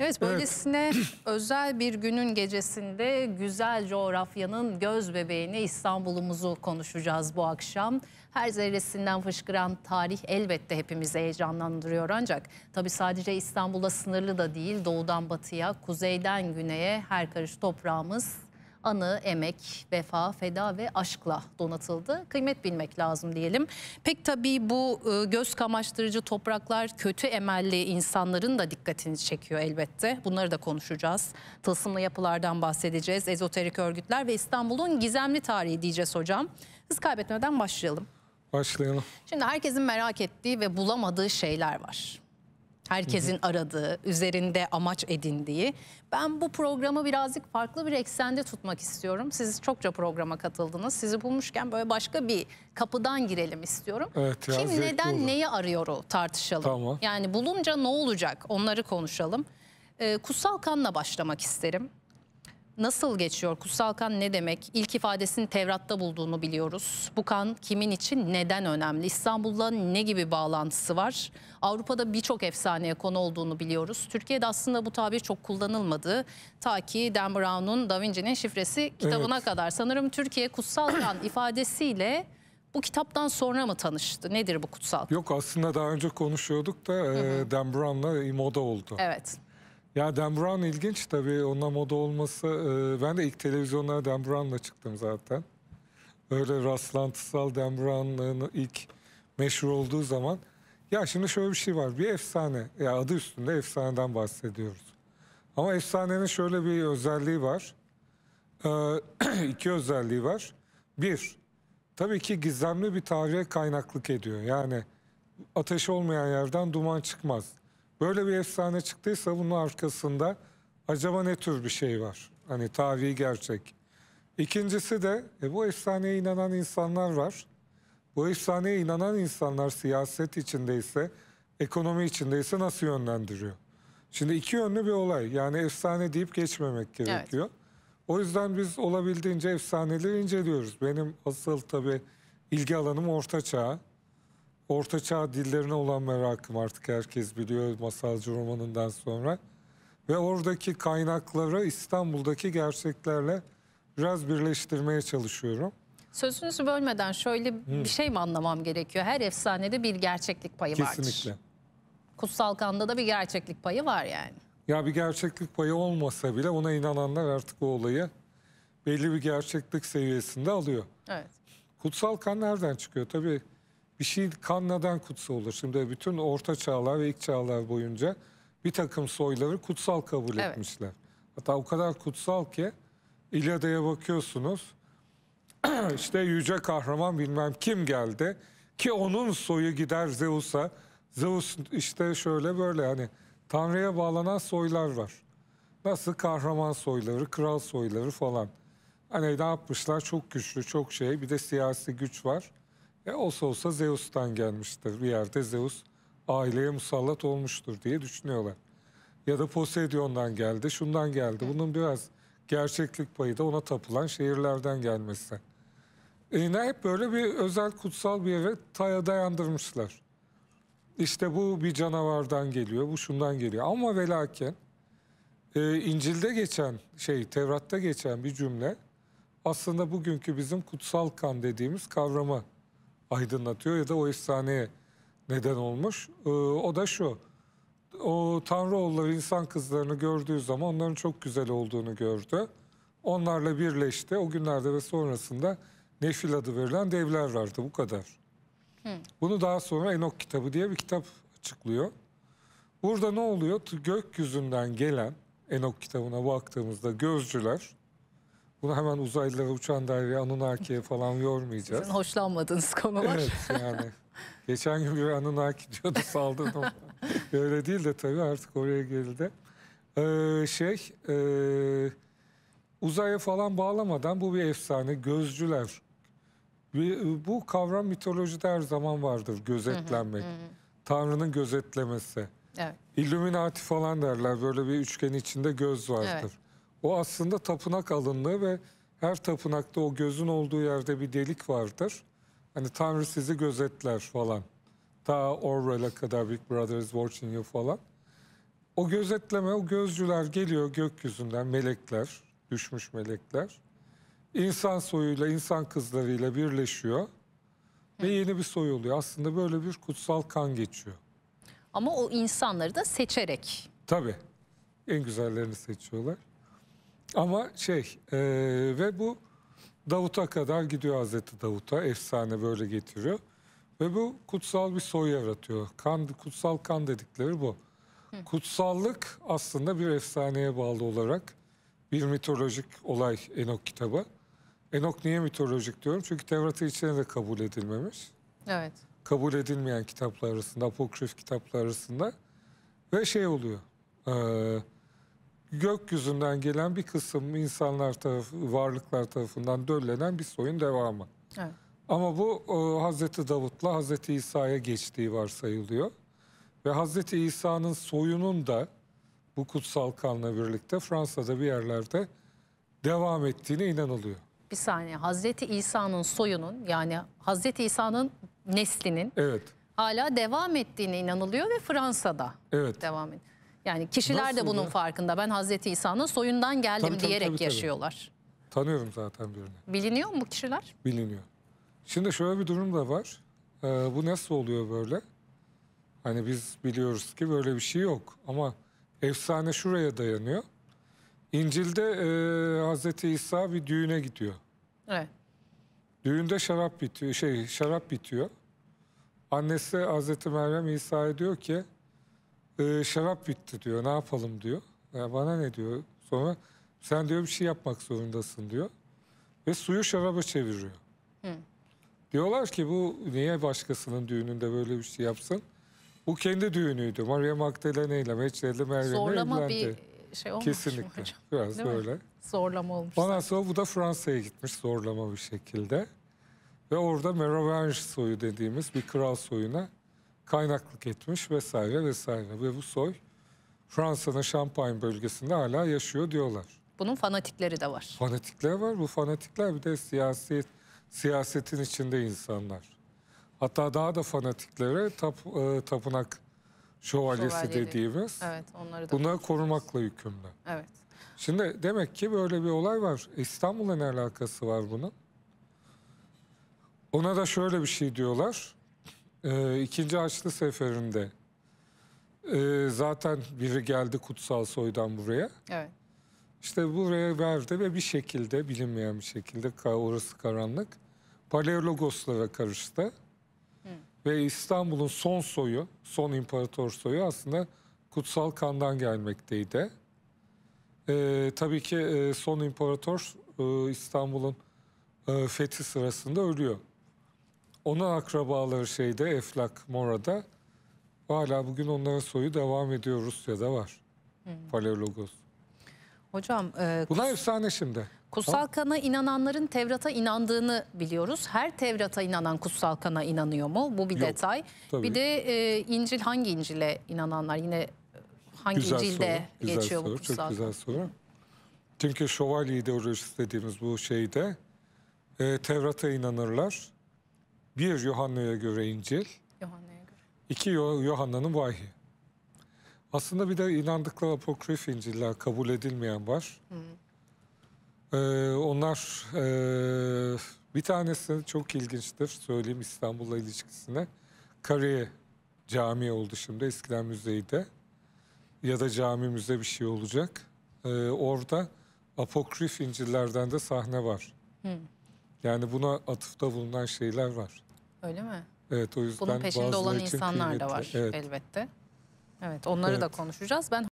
Evet, böylesine özel bir günün gecesinde güzel coğrafyanın göz bebeğini İstanbul'umuzu konuşacağız bu akşam. Her zerresinden fışkıran tarih elbette hepimizi heyecanlandırıyor, ancak tabii sadece İstanbul'la sınırlı da değil. Doğudan batıya, kuzeyden güneye her karış toprağımız anı, emek, vefa, feda ve aşkla donatıldı. Kıymet bilmek lazım diyelim. Pek tabii bu göz kamaştırıcı topraklar kötü emelli insanların da dikkatini çekiyor elbette. Bunları da konuşacağız. Tılsımlı yapılardan bahsedeceğiz. Ezoterik örgütler ve İstanbul'un gizemli tarihi diyeceğiz hocam. Hız kaybetmeden başlayalım. Başlayalım. Şimdi herkesin merak ettiği ve bulamadığı şeyler var. Herkesin aradığı, üzerinde amaç edindiği. Ben bu programı birazcık farklı bir eksende tutmak istiyorum. Siz çokça programa katıldınız. Sizi bulmuşken böyle başka bir kapıdan girelim istiyorum. Evet, ya, kim neden oldu, neyi arıyor o tartışalım. Tamam. Yani bulunca ne olacak, onları konuşalım. Kutsal kanla başlamak isterim. Nasıl geçiyor? Kutsal kan ne demek? İlk ifadesini Tevrat'ta bulduğunu biliyoruz. Bu kan kimin için, neden önemli? İstanbul'la ne gibi bağlantısı var? Avrupa'da birçok efsaneye konu olduğunu biliyoruz. Türkiye'de aslında bu tabir çok kullanılmadı. Ta ki Dan Brown'un Da Vinci'nin şifresi kitabına kadar. Sanırım Türkiye kutsal kan ifadesiyle bu kitaptan sonra mı tanıştı? Nedir bu kutsal kan? Yok, aslında daha önce konuşuyorduk da Dan Brown'la moda oldu. Evet. Ya Dan Brown ilginç tabii, onunla moda olması. Ben de ilk televizyonlara Dan Brown'la çıktım zaten. Öyle rastlantısal Dan Brown'ın ilk meşhur olduğu zaman. Ya şimdi şöyle bir şey var, bir efsane. Ya adı üstünde efsaneden bahsediyoruz. Ama efsanenin şöyle bir özelliği var. İki özelliği var. Bir, tabii ki gizemli bir tarihe kaynaklık ediyor. Yani ateş olmayan yerden duman çıkmaz. Böyle bir efsane çıktıysa bunun arkasında acaba ne tür bir şey var? Hani tarihi gerçek. İkincisi de bu efsaneye inanan insanlar var. Bu efsaneye inanan insanlar siyaset içindeyse, ekonomi içindeyse nasıl yönlendiriyor? Şimdi iki yönlü bir olay. Yani efsane deyip geçmemek gerekiyor. Evet. O yüzden biz olabildiğince efsaneleri inceliyoruz. Benim asıl tabii ilgi alanım Orta Çağ. Orta Çağ dillerine olan merakım, artık herkes biliyor masalcı romanından sonra. Ve oradaki kaynakları İstanbul'daki gerçeklerle biraz birleştirmeye çalışıyorum. Sözünüzü bölmeden şöyle bir şey mi anlamam gerekiyor? Her efsanede bir gerçeklik payı var. Kesinlikle. Vardır. Kutsal Kan'da da bir gerçeklik payı var yani. Ya bir gerçeklik payı olmasa bile ona inananlar artık o olayı belli bir gerçeklik seviyesinde alıyor. Evet. Kutsal Kan nereden çıkıyor? Tabii bir şey kan neden kutsal olur? Şimdi bütün Orta Çağlar ve ilk Çağlar boyunca bir takım soyları kutsal kabul etmişler. Hatta o kadar kutsal ki İlyada'ya bakıyorsunuz işte yüce kahraman bilmem kim geldi ki onun soyu gider Zeus'a. Zeus işte şöyle böyle, hani Tanrı'ya bağlanan soylar var. Nasıl kahraman soyları, kral soyları falan. Hani ne yapmışlar? Çok güçlü, çok şey, bir de siyasi güç var. Olsa olsa Zeus'tan gelmiştir. Bir yerde Zeus aileye musallat olmuştur diye düşünüyorlar. Ya da Poseidon'dan geldi, şundan geldi. Bunun biraz gerçeklik payı da ona tapılan şehirlerden gelmesi. Yine hep böyle bir özel kutsal bir yere dayandırmışlar. İşte bu bir canavardan geliyor, bu şundan geliyor. Ama ve lakin İncil'de geçen şey, Tevrat'ta geçen bir cümle aslında bugünkü bizim kutsal kan dediğimiz kavramı aydınlatıyor ya da o efsaneye neden olmuş. O da şu: o Tanrı oğulları insan kızlarını gördüğü zaman onların çok güzel olduğunu gördü. Onlarla birleşti. O günlerde ve sonrasında Nefil adı verilen devler vardı. Bu kadar. Bunu daha sonra Enok kitabı diye bir kitap açıklıyor. Burada ne oluyor? Gökyüzünden gelen, Enok kitabına baktığımızda gözcüler. Bunu hemen uzaylılara, uçan daireye, Anunaki'ye falan yormayacağız. Sizin hoşlanmadığınız konular. Evet, yani. Geçen gün bir Anunaki diyordu, saldırdım. Öyle değil de tabii, artık oraya geldi. Uzaya falan bağlamadan bu bir efsane. Gözcüler. Bu kavram mitolojide her zaman vardır. Gözetlenmek. Tanrı'nın gözetlemesi. Evet. İlluminati falan derler. Böyle bir üçgen içinde göz vardır. Evet. O aslında tapınak alınlığı ve her tapınakta o gözün olduğu yerde bir delik vardır. Hani Tanrı sizi gözetler falan. Ta Orwell'a kadar Big Brother is watching you falan. O gözetleme, o gözcüler geliyor gökyüzünden, melekler, düşmüş melekler. İnsan soyuyla, insan kızlarıyla birleşiyor. Ve yeni bir soy oluyor. Aslında böyle bir kutsal kan geçiyor. Ama o insanları da seçerek. Tabii. En güzellerini seçiyorlar. Ama ve bu Davut'a kadar gidiyor, Hazreti Davut'a. Efsane böyle getiriyor. Ve bu kutsal bir soy yaratıyor. Kan, kutsal kan dedikleri bu. Kutsallık aslında bir efsaneye bağlı olarak bir mitolojik olay Enok kitabı. Enok niye mitolojik diyorum? Çünkü Tevrat'ın içine de kabul edilmemiş. Evet. Kabul edilmeyen kitaplar arasında, apokrif kitaplar arasında. Ve oluyor. Gökyüzünden gelen bir kısım insanlar tarafı, varlıklar tarafından döllenen bir soyun devamı. Evet. Ama bu Hazreti Davut'la Hazreti İsa'ya geçtiği varsayılıyor. Ve Hazreti İsa'nın soyunun da bu kutsal kanla birlikte Fransa'da bir yerlerde devam ettiğine inanılıyor. Bir saniye, Hazreti İsa'nın soyunun, yani Hazreti İsa'nın neslinin hala devam ettiğine inanılıyor ve Fransa'da devam ediyor. Yani kişiler de bunun farkında. Ben Hazreti İsa'nın soyundan geldim diyerek yaşıyorlar. Tanıyorum zaten birini. Biliniyor mu bu kişiler? Biliniyor. Şimdi şöyle bir durum da var. Bu nasıl oluyor böyle? Hani biz biliyoruz ki böyle bir şey yok. Ama efsane şuraya dayanıyor. İncil'de Hazreti İsa bir düğüne gidiyor. Evet. Düğünde şarap bitiyor. Annesi Hazreti Meryem İsa'ya diyor ki şarap bitti diyor. Ne yapalım diyor. Ya bana ne diyor. Sonra sen diyor bir şey yapmak zorundasın diyor. Ve suyu şaraba çeviriyor. Hı. Diyorlar ki bu niye başkasının düğününde böyle bir şey yapsın? Bu kendi düğünüydü. Maria Magdalena ile Meryem'le zorlama evlendi. Bir şey olmuş. Kesinlikle. Hocam? Biraz değil böyle. Mi? Zorlama olmuş. Ondan sonra bu da Fransa'ya gitmiş zorlama bir şekilde. Ve orada Merovingi soyu dediğimiz bir kral soyuna kaynaklık etmiş vesaire vesaire. Ve bu soy Fransa'nın Champagne bölgesinde hala yaşıyor diyorlar. Bunun fanatikleri de var. Fanatikleri var. Bu fanatikler bir de siyasetin içinde insanlar. Hatta daha da fanatiklere tapınak şövalyesi dediğimiz. Evet, onları da bunları korumakla yükümlü. Evet. Şimdi demek ki böyle bir olay var. İstanbul'la ne alakası var bunun? Ona da şöyle bir şey diyorlar. İkinci Haçlı Seferi'nde zaten biri geldi kutsal soydan buraya. Evet. İşte buraya verdi ve bir şekilde, bilinmeyen bir şekilde, orası karanlık, Paleologoslara karıştı. Ve İstanbul'un son soyu, son imparator soyu aslında kutsal kandan gelmekteydi. Tabii ki son imparator İstanbul'un fethi sırasında ölüyor. Onun akrabaları Eflak, Mora'da. Hala bugün onların soyu devam ediyor, Rusya'da var. Paleologos. Hocam... Bunlar efsane şimdi. Kutsal kana inananların Tevrat'a inandığını biliyoruz. Her Tevrat'a inanan kutsal kana inanıyor mu? Bu bir detay. Tabii. Bir de İncil, hangi İncil'e inananlar? Yine hangi İncil'de geçiyor bu kutsal kana? Çok güzel soru. Çünkü şövalye ideolojisi dediğimiz bu şeyde Tevrat'a inanırlar. 1 Yuhanna'ya göre İncil. 2 Yuhanna'nın vahyi. Aslında bir de inandıkları apokrif İncil'ler, kabul edilmeyen var. Onlar bir tanesi çok ilginçtir, söyleyeyim, İstanbul'la ilişkisine. Kariye Cami oldu şimdi, eskiden müzeydi ya da cami müze bir şey olacak. Orada apokrif İncil'lerden de sahne var. Yani buna atıfta bulunan şeyler var. Öyle mi? Evet, o yüzden bunun peşinde olan insanlar da var elbette. Evet, onları da konuşacağız. Ben